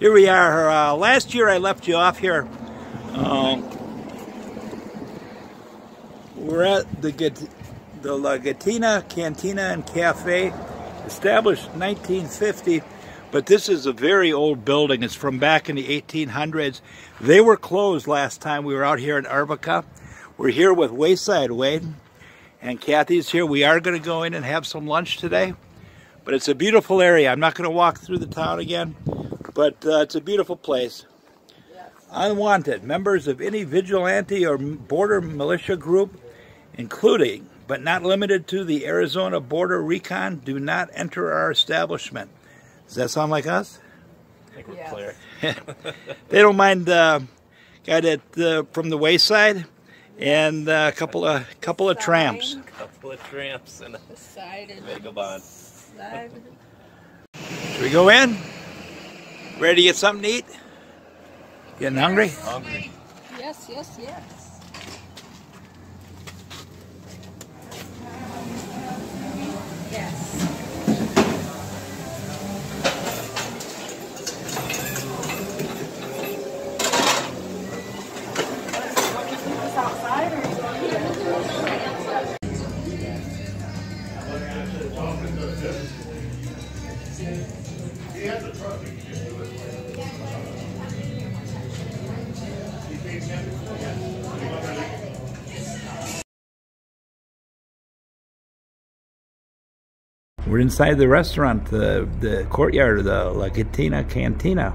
Here we are. Last year I left you off here. We're at the La Gitana Cantina and Cafe, established 1950, but this is a very old building. It's from back in the 1800s. They were closed last time we were out here in Arivaca. We're here with Wayside Wade, and Kathy's here. We are going to go in and have some lunch today, but it's a beautiful area. I'm not going to walk through the town again, but it's a beautiful place. Yes. Unwanted members of any vigilante or border militia group, including but not limited to the Arizona Border Recon, do not enter our establishment. Does that sound like us? I think we're clear. They don't mind the guy that from the Wayside, and a couple of tramps. Couple of tramps and a vagabond. Should we go in? Ready to get something to eat? Getting hungry? Hungry. Yes, yes, yes. We're inside the restaurant, the courtyard of the La Gitana Cantina.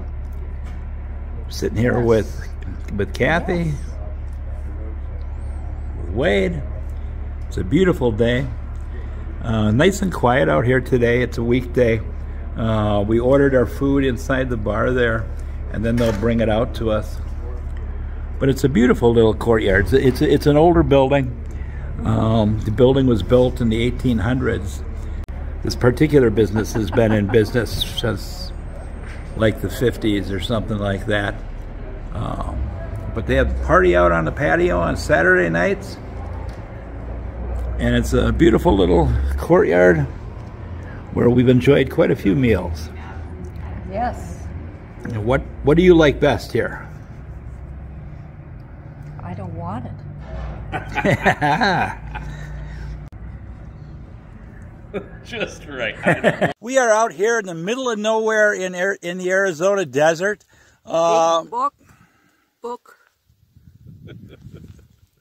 Sitting here with Kathy, with Wade. It's a beautiful day. Nice and quiet out here today. It's a weekday. We ordered our food inside the bar there, and then they'll bring it out to us. But it's a beautiful little courtyard. It's an older building. The building was built in the 1800s. This particular business has been in business since like the 50s or something like that. But they have a party out on the patio on Saturday nights. And it's a beautiful little courtyard where we've enjoyed quite a few meals. Yes. And what do you like best here? I don't want it. Just right. We are out here in the middle of nowhere in the Arizona desert. Book.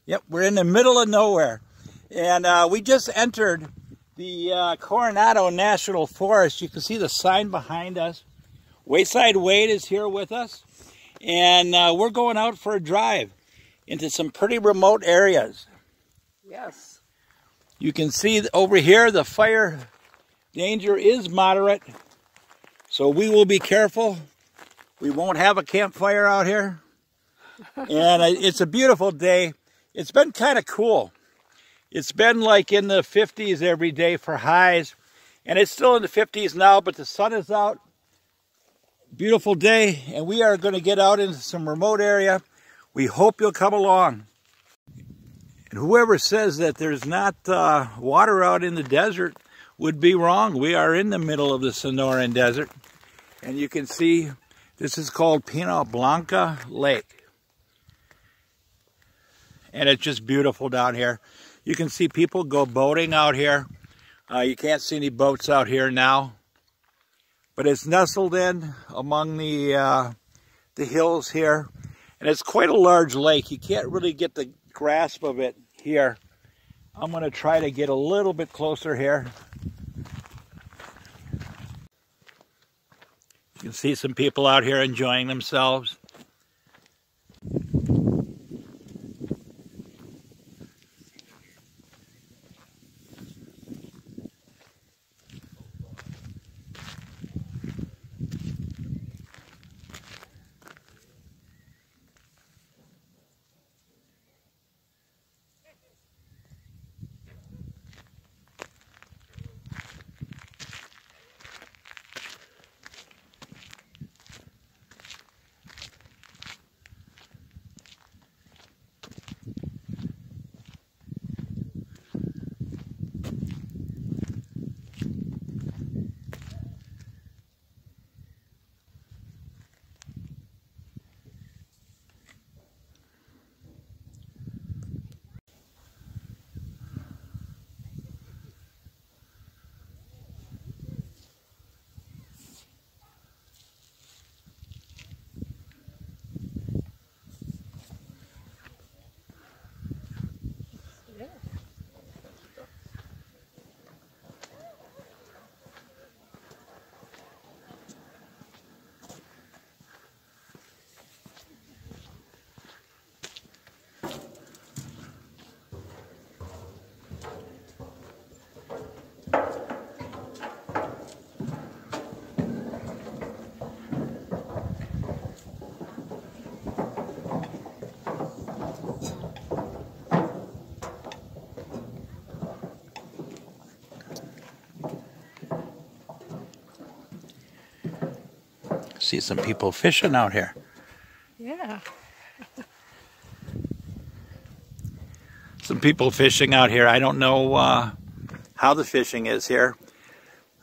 Yep, we're in the middle of nowhere. And we just entered the Coronado National Forest. You can see the sign behind us. Wayside Wade is here with us. And we're going out for a drive into some pretty remote areas. Yes. You can see over here the fire danger is moderate, so we will be careful. We won't have a campfire out here. And it's a beautiful day. It's been kind of cool. It's been like in the 50s every day for highs, and it's still in the 50s now, but the sun is out. Beautiful day, and we are going to get out into some remote area. We hope you'll come along. And whoever says that there's not water out in the desert would be wrong. We are in the middle of the Sonoran Desert. And you can see this is called Peña Blanca Lake. And it's just beautiful down here. You can see people go boating out here. You can't see any boats out here now. But it's nestled in among the hills here. And it's quite a large lake. You can't really get the grasp of it here. I'm going to try to get a little bit closer here. You can see some people out here enjoying themselves. See some people fishing out here. Yeah. Some people fishing out here. I don't know how the fishing is here.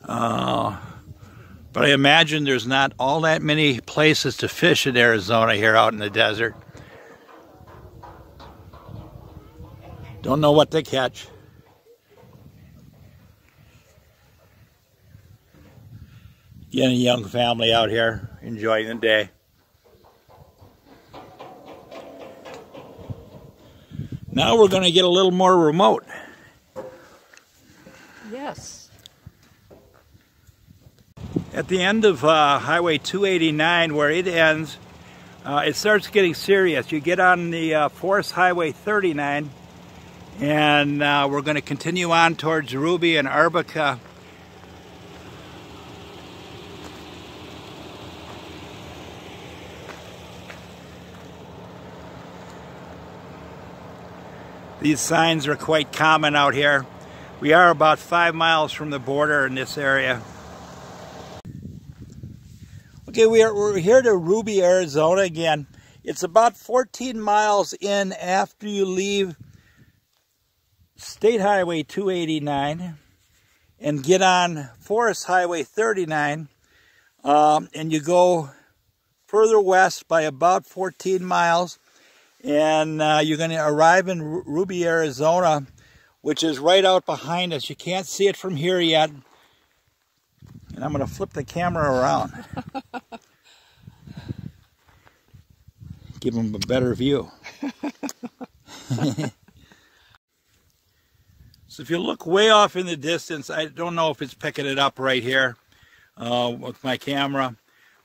But I imagine there's not all that many places to fish in Arizona here out in the desert. Don't know what they catch. Getting a young family out here enjoying the day. Now we're going to get a little more remote. Yes. At the end of Highway 289, where it ends, it starts getting serious. You get on the Forest Highway 39, and we're going to continue on towards Ruby and Arivaca. These signs are quite common out here. We are about 5 miles from the border in this area. Okay, we're here to Ruby, Arizona again. It's about 14 miles in after you leave State Highway 289 and get on Forest Highway 39, and you go further west by about 14 miles. And you're going to arrive in Ruby, Arizona, which is right out behind us. You can't see it from here yet. And I'm going to flip the camera around. Give them a better view. So if you look way off in the distance, I don't know if it's picking it up right here with my camera,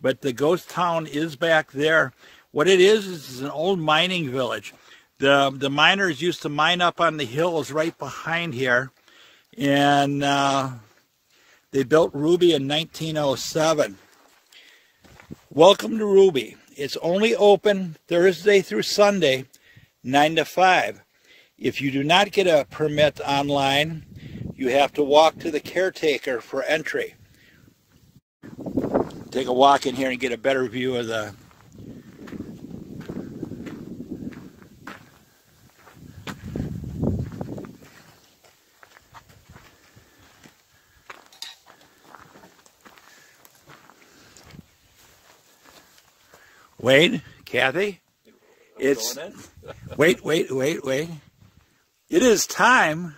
but the ghost town is back there. What it is an old mining village. The miners used to mine up on the hills right behind here, and they built Ruby in 1907. Welcome to Ruby. It's only open Thursday through Sunday, 9 to 5. If you do not get a permit online, you have to walk to the caretaker for entry. Take a walk in here and get a better view of the Wade, Kathy, it's, wait. It is time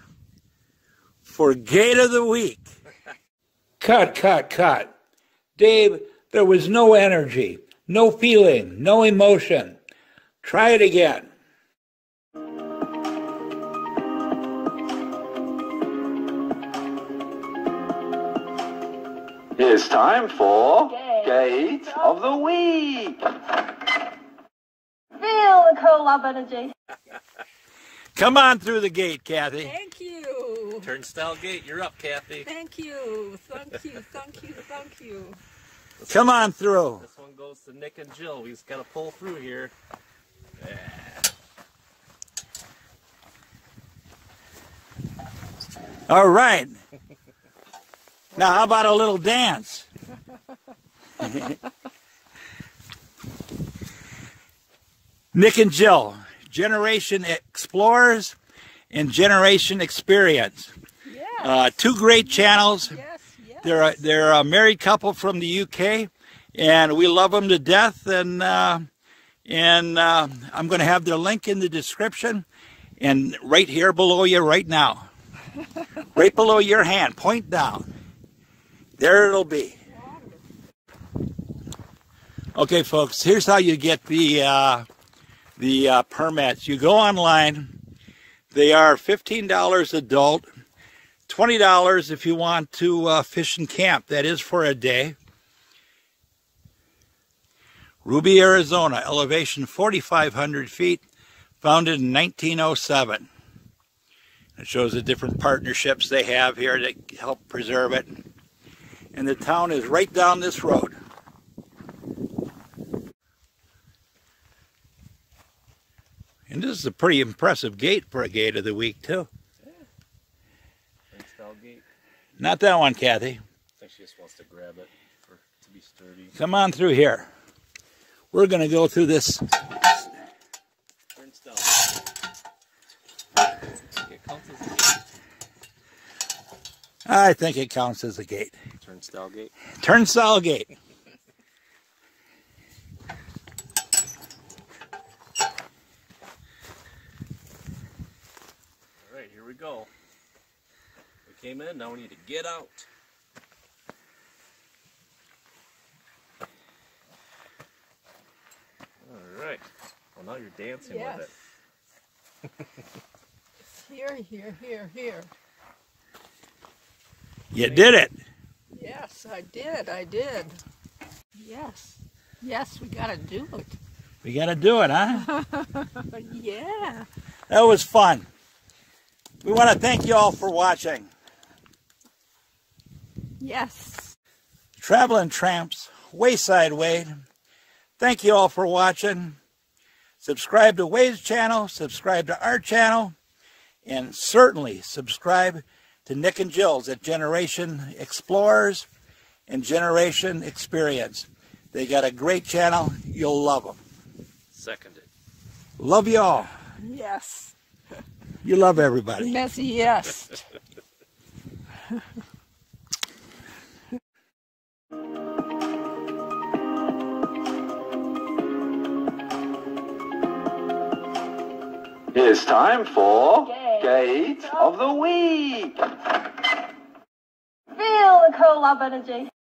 for Gate of the Week. Cut. Dave, there was no energy, no feeling, no emotion. Try it again. It's time for Gate of the Week. Feel the cool love energy. Come on through the gate, Kathy. Thank you. Turnstile gate, you're up, Kathy. Thank you. Come on through. This one goes to Nick and Jill. We just got to pull through here. Yeah. All right. Now, how about a little dance? Nick and Jill, Generation Explorers and Generation Experience. Yes. Two great channels. Yes. They're a married couple from the UK, and we love them to death. And I'm going to have their link in the description and right here below you right now. Right below your hand. Point down. There it'll be. Okay, folks, here's how you get the permits. You go online. They are $15 adult, $20 if you want to fish and camp. That is for a day. Ruby, Arizona, elevation 4,500 feet, founded in 1907. It shows the different partnerships they have here that help preserve it. And the town is right down this road. And this is a pretty impressive gate for a Gate of the Week, too. Yeah. Turnstile gate. Not that one, Kathy. I think she just wants to grab it for, to be sturdy. Come on through here. We're going to go through this. I think it counts as a gate. Turnstile gate? Turnstile gate. All right, here we go. We came in, now we need to get out. All right. Well, now you're dancing with it. Here, here, here, here. You did it. Yes, I did. I did. Yes. Yes, we got to do it. We got to do it, huh? Yeah. That was fun. We want to thank you all for watching. Yes. Traveling Tramps, Wayside Wade. Thank you all for watching. Subscribe to Wade's channel. Subscribe to our channel. And certainly subscribe to Nick and Jill's at Generation Explorers and Generation Experience. They got a great channel. You'll love them. Seconded. Love you all. Yes. You love everybody. Messy, yes. It's time for Gate of the Week. Feel the cool love energy.